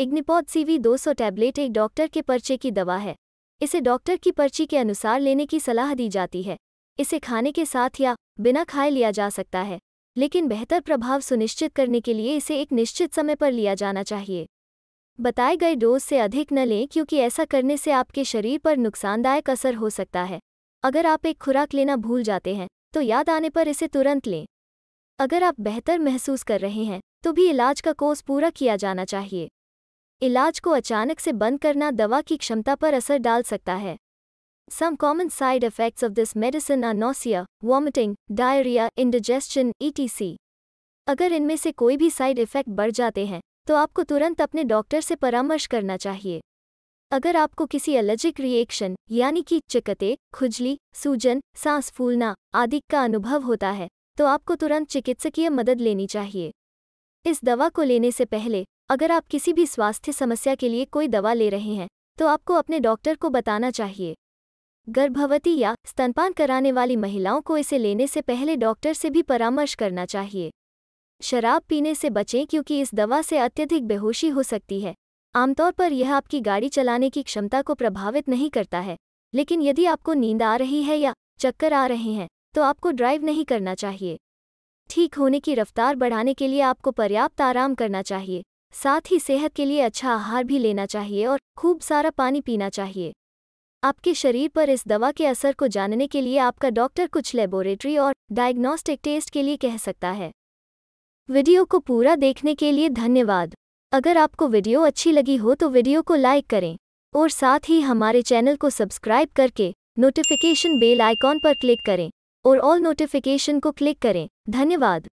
इग्निपॉड CV 200 tablet एक doctor के पर्चे की दवा है। इसे डॉक्टर की पर्ची के अनुसार लेने की सलाह दी जाती है। इसे खाने के साथ या बिना खाए लिया जा सकता है, लेकिन बेहतर प्रभाव सुनिश्चित करने के लिए इसे एक निश्चित समय पर लिया जाना चाहिए। बताए गए डोज से अधिक न लें, क्योंकि ऐसा करने से आपके शरीर पर नुकसानदायक असर हो सकता है। अगर आप एक खुराक लेना भूल जाते हैं तो याद आने पर इसे तुरंत लें। अगर आप बेहतर महसूस कर रहे हैं तो भी इलाज का कोर्स पूरा किया जाना चाहिए। इलाज को अचानक से बंद करना दवा की क्षमता पर असर डाल सकता है। Some common side effects of this medicine are nausea, vomiting, diarrhea, indigestion, etc. अगर इनमें से कोई भी साइड इफ़ेक्ट बढ़ जाते हैं तो आपको तुरंत अपने डॉक्टर से परामर्श करना चाहिए। अगर आपको किसी एलर्जिक रिएक्शन यानी कि चिकते, खुजली, सूजन, सांस फूलना आदि का अनुभव होता है तो आपको तुरंत चिकित्सकीय मदद लेनी चाहिए। इस दवा को लेने से पहले अगर आप किसी भी स्वास्थ्य समस्या के लिए कोई दवा ले रहे हैं तो आपको अपने डॉक्टर को बताना चाहिए। गर्भवती या स्तनपान कराने वाली महिलाओं को इसे लेने से पहले डॉक्टर से भी परामर्श करना चाहिए। शराब पीने से बचें, क्योंकि इस दवा से अत्यधिक बेहोशी हो सकती है। आमतौर पर यह आपकी गाड़ी चलाने की क्षमता को प्रभावित नहीं करता है, लेकिन यदि आपको नींद आ रही है या चक्कर आ रहे हैं तो आपको ड्राइव नहीं करना चाहिए। ठीक होने की रफ्तार बढ़ाने के लिए आपको पर्याप्त आराम करना चाहिए। साथ ही सेहत के लिए अच्छा आहार भी लेना चाहिए और खूब सारा पानी पीना चाहिए। आपके शरीर पर इस दवा के असर को जानने के लिए आपका डॉक्टर कुछ लेबोरेटरी और डायग्नोस्टिक टेस्ट के लिए कह सकता है। वीडियो को पूरा देखने के लिए धन्यवाद। अगर आपको वीडियो अच्छी लगी हो तो वीडियो को लाइक करें और साथ ही हमारे चैनल को सब्सक्राइब करके नोटिफिकेशन बेल आइकॉन पर क्लिक करें और ऑल नोटिफिकेशन को क्लिक करें। धन्यवाद।